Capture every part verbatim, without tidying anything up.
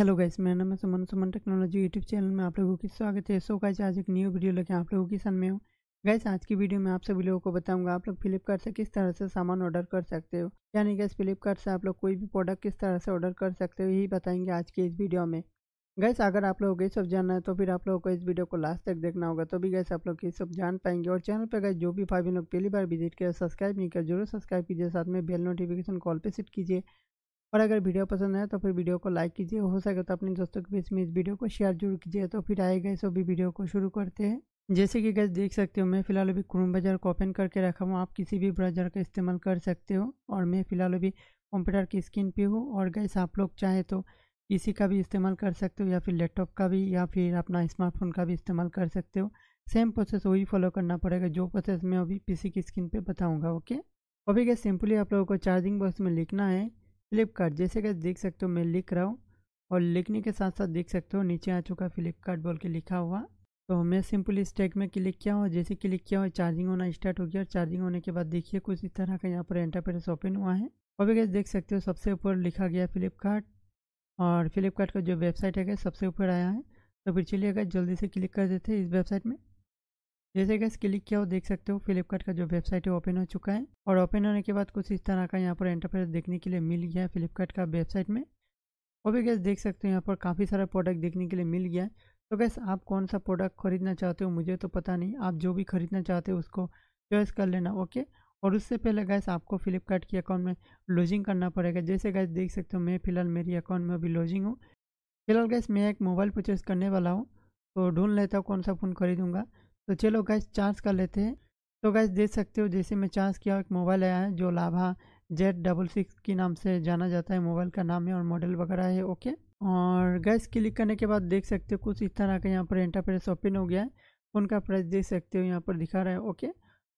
Hello guys, मेरा नाम है Suman. Suman technology YouTube channel में आप लोगों की स्वागत है। सो गाइस, आज एक न्यू वीडियो लेके आप लोगों के सामने हूँ। गाइस, आज की वीडियो में आप सभी लोगों को बताऊंगा आप लोग फ्लिपकार्ट से किस तरह से सामान ऑर्डर कर सकते हो, यानी गाइस फ्लिपकार्ट से आप लोग कोई भी प्रोडक्ट किस तरह से ऑर्डर कर सकते हो, यही बताएंगे आज की इस वीडियो में। गाइस, अगर आप लोगों को ये सब जानना है तो फिर आप लोगों को इस वीडियो को लास्ट तक देखना होगा, तो भी गाइस आप लोग ये सब जान पाएंगे। और चैनल पर गाइस जो भी भाई लोग पहली बार विजिट किया सब्सक्राइब नहीं किया जरूर सब्सक्राइब कीजिए, साथ में बेल नोटिफिकेशन कॉल पर सेट कीजिए। और अगर वीडियो पसंद आए तो फिर वीडियो को लाइक कीजिए, हो सके तो अपने दोस्तों के बीच में इस वीडियो को शेयर जरूर कीजिए। तो फिर आए गए सभी वीडियो को शुरू करते हैं। जैसे कि गाइस देख सकते हो, मैं फिलहाल अभी क्रोम ब्राउज़र को ओपन करके रखा हूँ। आप किसी भी ब्राउज़र का इस्तेमाल कर सकते हो और मैं फिलहाल अभी कंप्यूटर की स्क्रीन पर हूँ। और गाइस आप लोग चाहें तो किसी का भी इस्तेमाल कर सकते हो, या फिर लैपटॉप का भी, या फिर अपना स्मार्टफोन का भी इस्तेमाल कर सकते हो। सेम प्रोसेस वही फॉलो करना पड़ेगा जो प्रोसेस मैं अभी पीसी की स्क्रीन पर बताऊँगा। ओके, अभी गाइस सिंपली आप लोगों को चार्जिंग बॉक्स में लिखना है फ्लिपकार्ट। जैसे कि देख सकते हो मैं लिख रहा हूँ, और लिखने के साथ साथ देख सकते हो नीचे आ चुका फ्लिपकार्ट बोल के लिखा हुआ। तो मैं सिंपली इस टैग में क्लिक किया हूँ। जैसे क्लिक किया हुआ चार्जिंग होना स्टार्ट हो गया, और चार्जिंग होने के बाद देखिए कुछ इस तरह का यहाँ पर इंटरफेस ओपन हुआ है। अभी गाइस देख सकते हो सबसे ऊपर लिखा गया फ्लिपकार्ट, और फ्लिपकार्ट का जो वेबसाइट है सबसे ऊपर आया है। तो फिर चलिए गाइस जल्दी से क्लिक कर देते हैं इस वेबसाइट में। जैसे गाइस क्लिक किया हो देख सकते हो फ्लिपकार्ट का जो वेबसाइट है ओपन हो चुका है। और ओपन होने के बाद कुछ इस तरह का यहाँ पर इंटरफेस देखने के लिए मिल गया है फ्लिपकार्ट का वेबसाइट में। और भी गाइस देख सकते हो यहाँ पर काफ़ी सारा प्रोडक्ट देखने के लिए मिल गया है। तो गाइस आप कौन सा प्रोडक्ट खरीदना चाहते हो मुझे तो पता नहीं, आप जो भी खरीदना चाहते हो उसको चॉइस कर लेना। ओके, और उससे पहले गाइस आपको फ्लिपकार्ट के अकाउंट में लॉगिन करना पड़ेगा। जैसे गाइस देख सकते हो मैं फिलहाल मेरी अकाउंट में अभी लॉगिन हूँ। फिलहाल गाइस मैं एक मोबाइल परचेज करने वाला हूँ, तो ढूंढ लेता हूँ कौन सा फ़ोन खरीदूँगा। तो चलो गाइस चार्ज कर लेते हैं। तो गाइस देख सकते हो जैसे मैं चार्ज किया एक मोबाइल आया है जो लाभा जेड डबल सिक्स के नाम से जाना जाता है, मोबाइल का नाम है और मॉडल वगैरह है। ओके, और गाइस क्लिक करने के बाद देख सकते हो कुछ इस तरह का यहाँ पर इंटरफेस ओपन हो गया है। फ़ोन का प्राइस देख सकते हो यहाँ पर दिखा रहा है। ओके,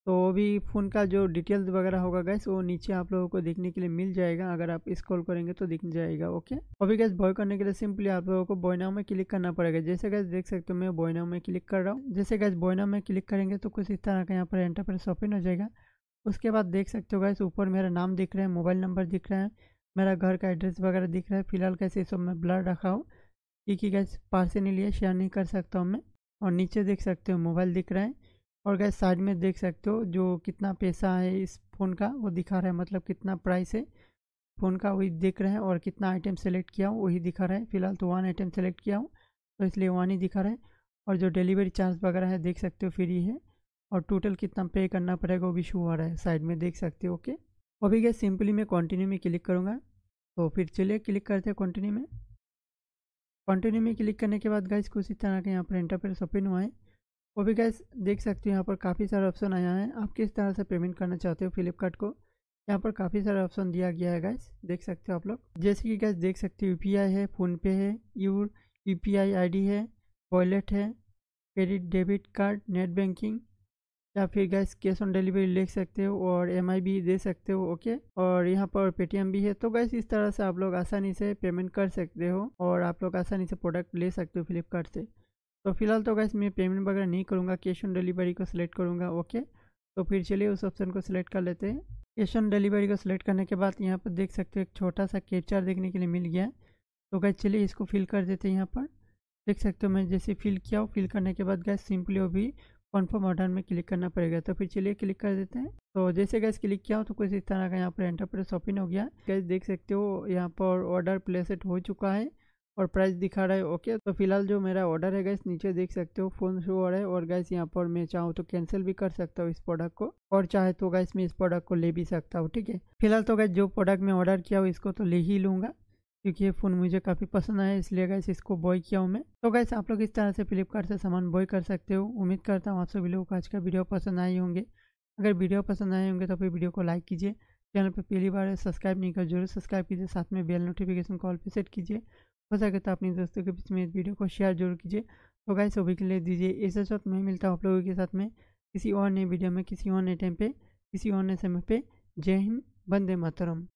तो अभी फ़ोन का जो डिटेल्स वगैरह होगा गाइस वो नीचे आप लोगों को देखने के लिए मिल जाएगा, अगर आप स्क्रॉल करेंगे तो दिख जाएगा। ओके, अभी गाइस बॉय करने के लिए सिंपली आप लोगों को बॉय नाउ में क्लिक करना पड़ेगा। जैसे गाइस देख सकते हो मैं बॉय नाउ में क्लिक कर रहा हूँ। जैसे गाइस बॉय नाउ में क्लिक करेंगे तो कुछ इस तरह का यहाँ पर इंटरफेस ओपन हो जाएगा। उसके बाद देख सकते हो गाइस ऊपर मेरा नाम दिख रहा है, मोबाइल नंबर दिख रहा है, मेरा घर का एड्रेस वगैरह दिख रहा है। फिलहाल कैसे सब मैं ब्लर रखा हूँ क्योंकि गाइस पर्सनली शेयर नहीं कर सकता हूँ मैं। और नीचे देख सकते हो मोबाइल दिख रहा है, और गाइस साइड में देख सकते हो जो कितना पैसा है इस फ़ोन का वो दिखा रहा है, मतलब कितना प्राइस है फ़ोन का वही दिख रहा है। और कितना आइटम सेलेक्ट किया हूँ वही दिखा रहा है। फिलहाल तो वन आइटम सेलेक्ट किया हूँ तो इसलिए वन ही दिखा रहा है। और जो डिलीवरी चार्ज वगैरह है देख सकते हो फ्री है, और टोटल कितना पे करना पड़ेगा वो भी शो हो रहा है साइड में देख सकते हो। ओके, अभी गाइस सिंपली मैं कंटिन्यू में क्लिक करूँगा। तो फिर चलिए क्लिक करते हैं कंटिन्यू में। कंटिन्यू में क्लिक करने के बाद गाइस कुछ इस तरह का यहाँ पर इंटरफेस ओपन हुआ है। वो भी गाइस देख सकते हो यहाँ पर काफ़ी सारे ऑप्शन आया है, आप किस तरह से पेमेंट करना चाहते हो फ्लिपकार्ट को यहाँ पर काफ़ी सारे ऑप्शन दिया गया है गाइस देख सकते हो आप लोग। जैसे कि गाइस देख सकते हो यू पी आई है, फ़ोनपे है, your U P I I D है, वॉलेट है, credit debit card, net banking, या फिर गाइस कैश ऑन डिलीवरी ले सकते हो और एम आई भी दे सकते हो। ओके, और यहाँ पर पेटीएम भी है। तो गाइस इस तरह से आप लोग आसानी से पेमेंट कर सकते हो और आप लोग आसानी से प्रोडक्ट ले सकते हो फ्लिपकार्ट से। तो फिलहाल तो गाइस मैं पेमेंट वगैरह नहीं करूँगा, कैश ऑन डिलीवरी को सिलेक्ट करूँगा। ओके, तो फिर चलिए उस ऑप्शन को सिलेक्ट कर लेते हैं। कैश ऑन डिलीवरी को सिलेक्ट करने के बाद यहाँ पर देख सकते हो एक छोटा सा कैप्चर देखने के लिए मिल गया है। तो गाइस चलिए इसको फिल कर देते हैं। यहाँ पर देख सकते हो मैं जैसे फिल किया हूँ, फिल करने के बाद गाइस सिंपली वो भी कन्फर्म ऑर्डर में क्लिक करना पड़ेगा। तो फिर चलिए क्लिक कर देते हैं। तो जैसे गाइस क्लिक किया हो तो कुछ इस तरह का यहाँ पर इंटरफेस ओपन हो गया। गाइस देख सकते हो यहाँ पर ऑर्डर प्लेसड हो चुका है और प्राइस दिखा रहा है। ओके, तो फिलहाल जो मेरा ऑर्डर है गाइस नीचे देख सकते हो फ़ोन शो हो रहा है। और गाइस यहाँ पर मैं चाहूँ तो कैंसिल भी कर सकता हूँ इस प्रोडक्ट को, और चाहे तो गाइस मैं इस प्रोडक्ट को ले भी सकता हूँ। ठीक है, फिलहाल तो गाइस जो प्रोडक्ट मैं ऑर्डर किया हूँ इसको तो ले ही लूँगा क्योंकि ये फ़ोन मुझे काफ़ी पसंद आया, इसलिए गाइस इसको बॉय किया हूँ मैं। तो गाइस आप लोग इस तरह से फ्लिपकार्ट से सामान बॉय कर सकते हो। उम्मीद करता हूँ आप सभी लोगों को आज का वीडियो पसंद आए होंगे। अगर वीडियो पसंद आए होंगे तो फिर वीडियो को लाइक कीजिए, चैनल पर पहली बार सब्सक्राइब नहीं कर जरूर सब्सक्राइब कीजिए, साथ में बेल नोटिफिकेशन कॉल पर सेट कीजिए, हो सके तो अपने दोस्तों के बीच में इस वीडियो को शेयर जरूर कीजिए। तो गाइस अभी के लिए दीजिए ऐसा शॉट, मैं मिलता हूँ आप लोगों के साथ में किसी और नए वीडियो में, किसी और नए टाइम पे, किसी और नए समय पे। जय हिंद, वंदे मातरम।